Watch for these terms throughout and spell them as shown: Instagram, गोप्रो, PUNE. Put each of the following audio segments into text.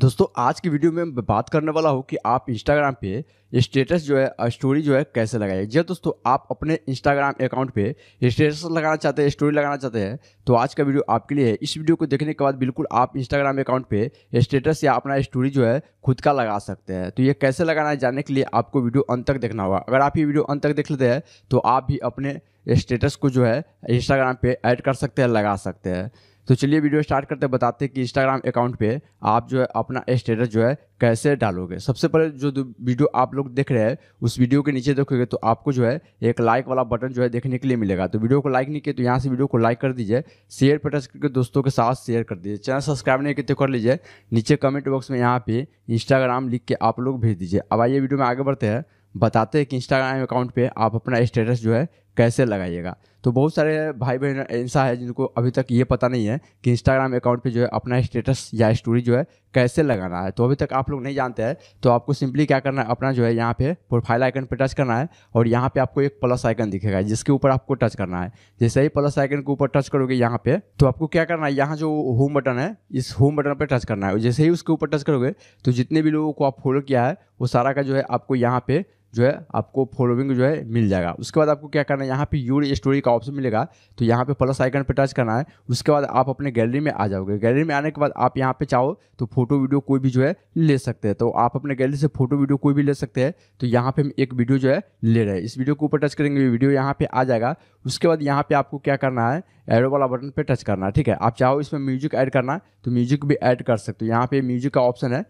दोस्तों आज की वीडियो में मैं बात करने वाला हूँ कि आप इंस्टाग्राम पे स्टेटस जो है स्टोरी जो है कैसे लगाएं। जी दोस्तों, आप अपने इंस्टाग्राम अकाउंट पे स्टेटस लगाना चाहते हैं, स्टोरी लगाना चाहते हैं तो आज का वीडियो आपके लिए है। इस वीडियो को देखने के बाद बिल्कुल आप इंस्टाग्राम अकाउंट पे स्टेटस या अपना स्टोरी जो है खुद का लगा सकते हैं। तो ये कैसे लगाना है जानने के लिए आपको वीडियो अंत तक देखना होगा। अगर आप ये वीडियो अंत तक देख लेते हैं तो आप भी अपने स्टेटस को जो है इंस्टाग्राम पे ऐड कर सकते हैं, लगा सकते हैं। तो चलिए वीडियो स्टार्ट करते हैं, बताते हैं कि इंस्टाग्राम अकाउंट पे आप जो है अपना स्टेटस जो है कैसे डालोगे। सबसे पहले जो वीडियो आप लोग देख रहे हैं उस वीडियो के नीचे देखोगे तो आपको जो है एक लाइक वाला बटन जो है देखने के लिए मिलेगा। तो वीडियो को लाइक नहीं किया तो यहाँ से वीडियो को लाइक कर दीजिए, शेयर पर टच करके दोस्तों के साथ शेयर कर दीजिए, चैनल सब्सक्राइब नहीं किया तो कर लीजिए, नीचे कमेंट बॉक्स में यहाँ पे इंस्टाग्राम लिख के आप लोग भेज दीजिए। अब आइए वीडियो में आगे बढ़ते हैं, बताते हैं कि इंस्टाग्राम अकाउंट पे आप अपना स्टेटस जो है कैसे लगाइएगा। तो बहुत सारे भाई बहन ऐसा है जिनको अभी तक ये पता नहीं है कि इंस्टाग्राम अकाउंट पे जो है अपना स्टेटस या स्टोरी जो है कैसे लगाना है। तो अभी तक आप लोग नहीं जानते हैं तो आपको सिंपली क्या करना है, अपना जो है यहाँ पे प्रोफाइल आइकन पे टच करना है और यहाँ पे आपको एक प्लस आइकन दिखेगा जिसके ऊपर आपको टच करना है। जैसे ही प्लस आइकन के ऊपर टच करोगे यहाँ पे तो आपको क्या करना है, यहाँ जो होम बटन है इस होम बटन पर टच करना है। जैसे ही उसके ऊपर टच करोगे तो जितने भी लोगों को आप फॉलो किया है वो सारा का जो है आपको यहाँ पे जो है आपको फॉलोइंग जो है मिल जाएगा। उसके बाद आपको क्या करना है, यहाँ पे योर स्टोरी का ऑप्शन मिलेगा तो यहाँ पे प्लस आइकन पे टच करना है। उसके बाद आप अपने गैलरी में आ जाओगे। गैलरी में आने के बाद आप यहाँ पे चाहो तो फोटो वीडियो कोई भी जो है ले सकते हैं। तो आप अपने गैलरी से फोटो वीडियो कोई भी ले सकते हैं। तो यहाँ पे हम एक वीडियो जो है ले रहे हैं, इस वीडियो के ऊपर टच करेंगे, वीडियो यहाँ पे आ जाएगा। उसके बाद यहाँ पे आपको क्या करना है, एरो वाला बटन पे टच करना है। ठीक है, आप चाहो इसमें म्यूजिक ऐड करना तो म्यूजिक भी ऐड कर सकते हो। यहाँ पे म्यूजिक का ऑप्शन है,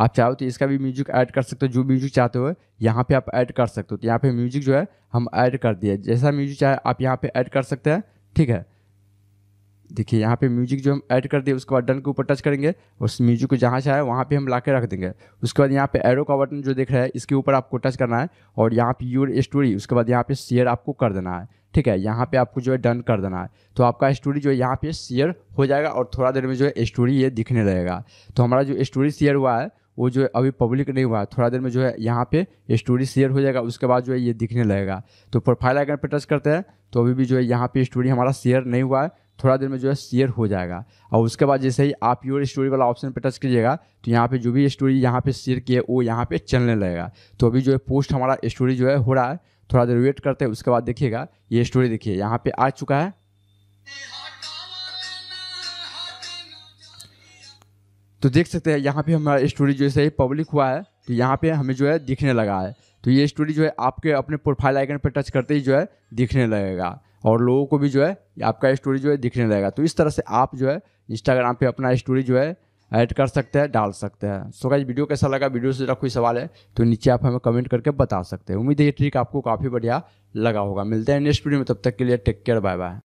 आप चाहो तो इसका भी म्यूजिक ऐड कर सकते हो, जो म्यूजिक चाहते हो यहाँ पे आप ऐड कर सकते हो। तो यहाँ पे म्यूजिक जो है हम ऐड कर दिए, जैसा म्यूजिक चाहे आप यहाँ पे ऐड कर सकते हैं। ठीक है, देखिए यहाँ पे म्यूजिक जो हम ऐड कर दिए। उसके बाद डन के ऊपर टच करेंगे, उस म्यूजिक को जहाँ चाहे वहाँ पे हम ला के रख देंगे। उसके बाद यहाँ पे एरो का बटन जो देख रहा है इसके ऊपर आपको टच करना है और यहाँ पे योर स्टोरी, उसके बाद यहाँ पे शेयर आपको कर देना है। ठीक है, यहाँ पे आपको जो है डन कर देना है। तो आपका स्टोरी जो है यहाँ पे शेयर हो जाएगा और थोड़ा देर में जो है स्टोरी ये दिखने लगेगा। तो हमारा जो स्टोरी शेयर हुआ है वो जो है अभी पब्लिक नहीं हुआ है, थोड़ा देर में जो है यहाँ पे स्टोरी शेयर हो जाएगा। उसके बाद जो है ये दिखने लगेगा। तो प्रोफाइल आइकन पे टच करते हैं तो अभी भी जो है यहाँ पे स्टोरी हमारा शेयर नहीं हुआ है, थोड़ा देर में जो है शेयर हो जाएगा। और उसके बाद जैसे ही आप योर स्टोरी वाला ऑप्शन पे टच कीजिएगा तो यहाँ पे जो भी स्टोरी यहाँ पे शेयर किए वो यहाँ पे चलने लगेगा। तो अभी जो है पोस्ट हमारा स्टोरी जो है हो रहा है, थोड़ा देर वेट करते हैं। उसके बाद देखिएगा ये स्टोरी देखिए यहाँ पे आ चुका है। तो देख सकते हैं यहाँ पे हमारा स्टोरी जैसे ही पब्लिक हुआ है तो यहाँ पे हमें जो है दिखने लगा है। तो ये स्टोरी जो है आपके अपने प्रोफाइल आइकन पे टच करते ही जो है दिखने लगेगा और लोगों को भी जो है आपका स्टोरी जो है दिखने लगेगा। तो इस तरह से आप जो है इंस्टाग्राम पे अपना स्टोरी जो है ऐड कर सकते हैं, डाल सकते हैं। सो गाइस, वीडियो कैसा लगा, वीडियो से ज़रा कोई सवाल है तो नीचे आप हमें कमेंट करके बता सकते हैं। उम्मीद है ये ट्रिक आपको काफ़ी बढ़िया लगा होगा। मिलते हैं नेक्स्ट वीडियो में, तब तक के लिए टेक केयर, बाय बाय।